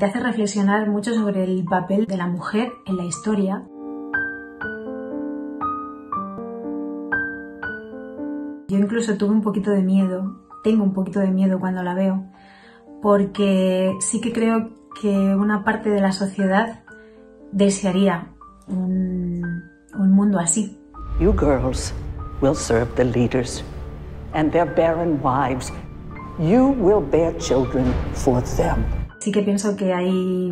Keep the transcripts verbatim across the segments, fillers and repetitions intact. Te hace reflexionar mucho sobre el papel de la mujer en la historia. Yo incluso tuve un poquito de miedo, tengo un poquito de miedo cuando la veo, porque sí que creo que una parte de la sociedad desearía un, un mundo así. You girls will serve the leaders and their barren wives. You will bear children for them. Sí que pienso que hay,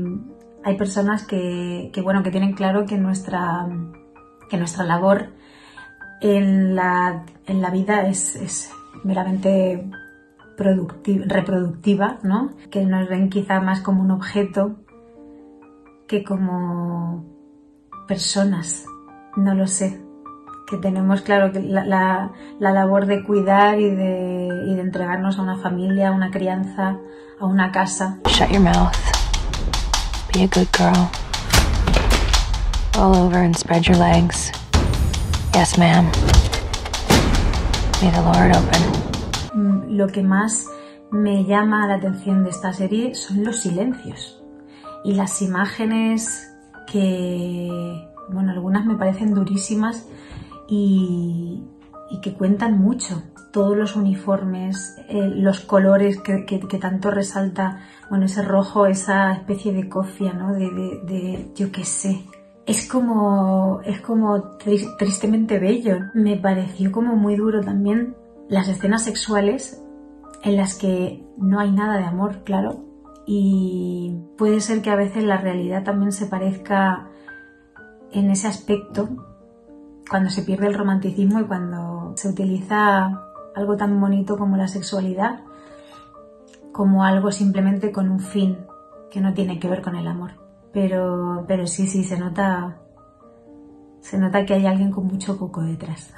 hay personas que, que, bueno, que tienen claro que nuestra, que nuestra labor en la, en la vida es, es meramente productiva, reproductiva, ¿no? Que nos ven quizá más como un objeto que como personas, no lo sé. Que tenemos claro que la, la, la labor de cuidar y de, y de entregarnos a una familia, a una crianza, a una casa. Shut your mouth. Be a good girl. Roll over and spread your legs. Yes, ma'am. May the Lord open. Lo que más me llama la atención de esta serie son los silencios y las imágenes que, bueno, algunas me parecen durísimas. Y, y que cuentan mucho. Todos los uniformes, eh, los colores que, que, que tanto resalta, bueno, ese rojo, esa especie de cofia, ¿no? De, de, de yo qué sé. Es como, es como tri tristemente bello. Me pareció como muy duro también las escenas sexuales en las que no hay nada de amor, claro. Y puede ser que a veces la realidad también se parezca en ese aspecto, cuando se pierde el romanticismo y cuando se utiliza algo tan bonito como la sexualidad como algo simplemente con un fin que no tiene que ver con el amor. Pero, pero sí, sí, se nota, se nota que hay alguien con mucho coco detrás.